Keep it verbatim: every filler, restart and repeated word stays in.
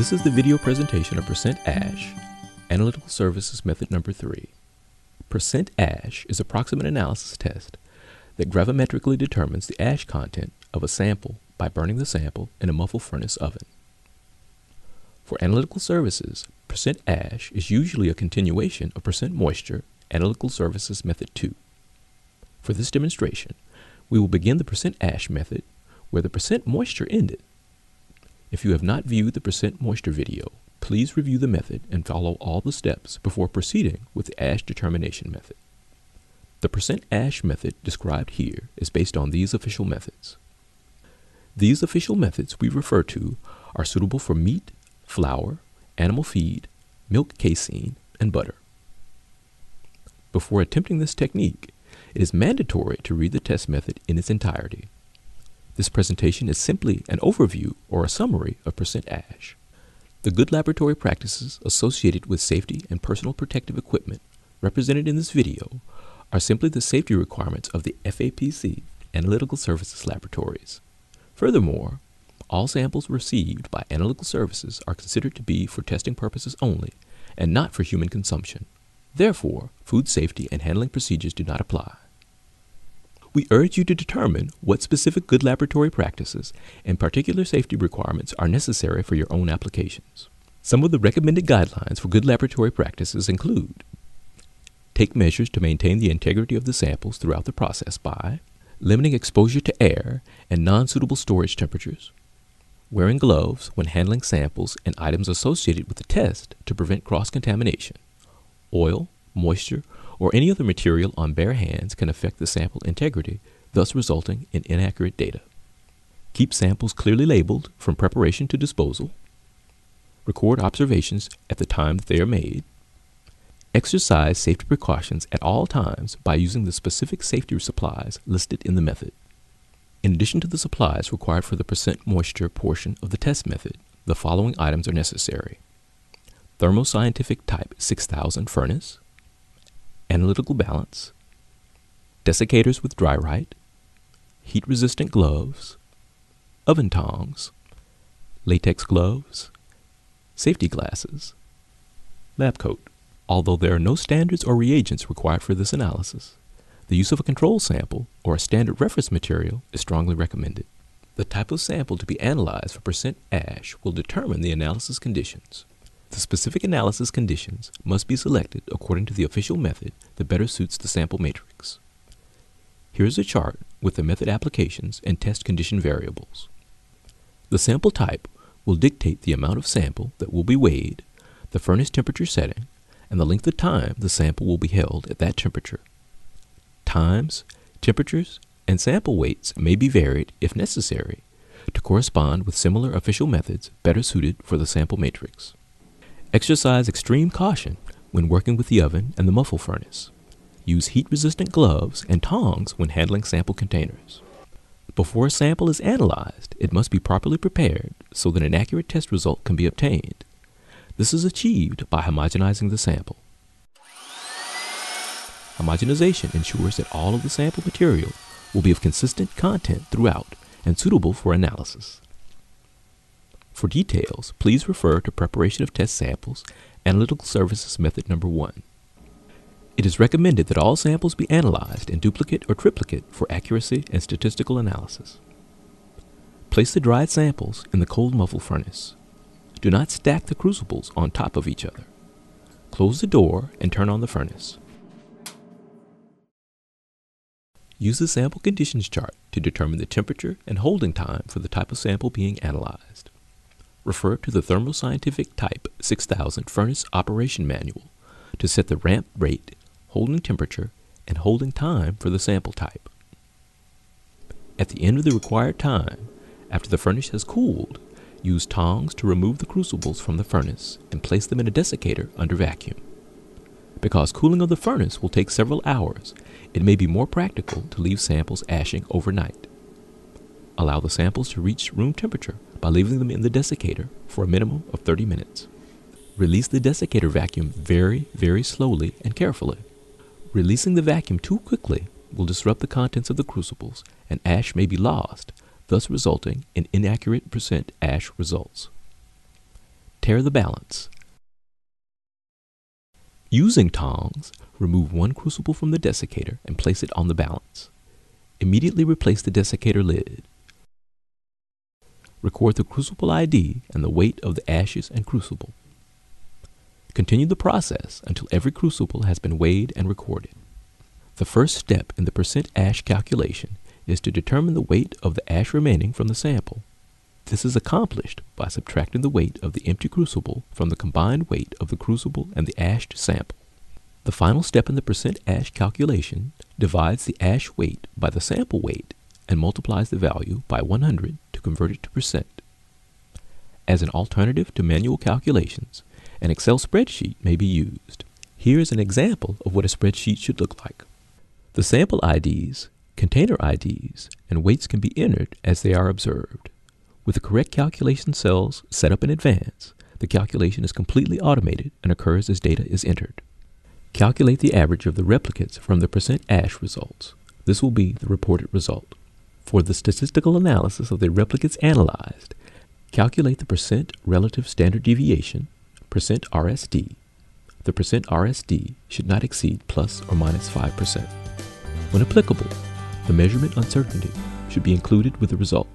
This is the video presentation of Percent Ash, Analytical Services Method Number three. Percent Ash is a proximate analysis test that gravimetrically determines the ash content of a sample by burning the sample in a muffled furnace oven. For analytical services, Percent Ash is usually a continuation of Percent Moisture, Analytical Services Method two. For this demonstration, we will begin the Percent Ash method where the Percent Moisture ended. If you have not viewed the Percent Moisture video, please review the method and follow all the steps before proceeding with the ash determination method. The Percent Ash method described here is based on these official methods. These official methods we refer to are suitable for meat, flour, animal feed, milk casein, and butter. Before attempting this technique, it is mandatory to read the test method in its entirety. This presentation is simply an overview or a summary of Percent Ash. The good laboratory practices associated with safety and personal protective equipment represented in this video are simply the safety requirements of the F A P C Analytical Services Laboratories. Furthermore, all samples received by Analytical Services are considered to be for testing purposes only and not for human consumption. Therefore, food safety and handling procedures do not apply. We urge you to determine what specific good laboratory practices and particular safety requirements are necessary for your own applications. Some of the recommended guidelines for good laboratory practices include: take measures to maintain the integrity of the samples throughout the process by limiting exposure to air and non-suitable storage temperatures, wearing gloves when handling samples and items associated with the test to prevent cross-contamination. Oil, moisture, or any other material on bare hands can affect the sample integrity, thus resulting in inaccurate data. Keep samples clearly labeled from preparation to disposal. Record observations at the time that they are made. Exercise safety precautions at all times by using the specific safety supplies listed in the method. In addition to the supplies required for the percent moisture portion of the test method, the following items are necessary: Thermo Scientific Type six thousand Furnace, Analytical Balance, Desiccators with Dry-Rite, Heat-Resistant Gloves, Oven Tongs, Latex Gloves, Safety Glasses, Lab Coat. Although there are no standards or reagents required for this analysis, the use of a control sample or a standard reference material is strongly recommended. The type of sample to be analyzed for percent ash will determine the analysis conditions. The specific analysis conditions must be selected according to the official method that better suits the sample matrix. Here is a chart with the method applications and test condition variables. The sample type will dictate the amount of sample that will be weighed, the furnace temperature setting, and the length of time the sample will be held at that temperature. Times, temperatures, and sample weights may be varied if necessary to correspond with similar official methods better suited for the sample matrix. Exercise extreme caution when working with the oven and the muffle furnace. Use heat-resistant gloves and tongs when handling sample containers. Before a sample is analyzed, it must be properly prepared so that an accurate test result can be obtained. This is achieved by homogenizing the sample. Homogenization ensures that all of the sample material will be of consistent content throughout and suitable for analysis. For details, please refer to Preparation of Test Samples, Analytical Services Method Number one. It is recommended that all samples be analyzed in duplicate or triplicate for accuracy and statistical analysis. Place the dried samples in the cold muffle furnace. Do not stack the crucibles on top of each other. Close the door and turn on the furnace. Use the sample conditions chart to determine the temperature and holding time for the type of sample being analyzed. Refer to the Thermo Scientific Type six thousand Furnace Operation Manual to set the ramp rate, holding temperature, and holding time for the sample type. At the end of the required time, after the furnace has cooled, use tongs to remove the crucibles from the furnace and place them in a desiccator under vacuum. Because cooling of the furnace will take several hours, it may be more practical to leave samples ashing overnight. Allow the samples to reach room temperature by leaving them in the desiccator for a minimum of thirty minutes. Release the desiccator vacuum very, very slowly and carefully. Releasing the vacuum too quickly will disrupt the contents of the crucibles and ash may be lost, thus resulting in inaccurate percent ash results. Tear the balance. Using tongs, remove one crucible from the desiccator and place it on the balance. Immediately replace the desiccator lid. Record the crucible I D and the weight of the ashes and crucible. Continue the process until every crucible has been weighed and recorded. The first step in the percent ash calculation is to determine the weight of the ash remaining from the sample. This is accomplished by subtracting the weight of the empty crucible from the combined weight of the crucible and the ashed sample. The final step in the percent ash calculation divides the ash weight by the sample weight and multiplies the value by one hundred to convert it to percent. As an alternative to manual calculations, an Excel spreadsheet may be used. Here is an example of what a spreadsheet should look like. The sample I Ds, container I Ds, and weights can be entered as they are observed. With the correct calculation cells set up in advance, the calculation is completely automated and occurs as data is entered. Calculate the average of the replicates from the percent ash results. This will be the reported result. For the statistical analysis of the replicates analyzed, calculate the percent relative standard deviation, percent R S D. The percent R S D should not exceed plus or minus five percent. When applicable, the measurement uncertainty should be included with the result.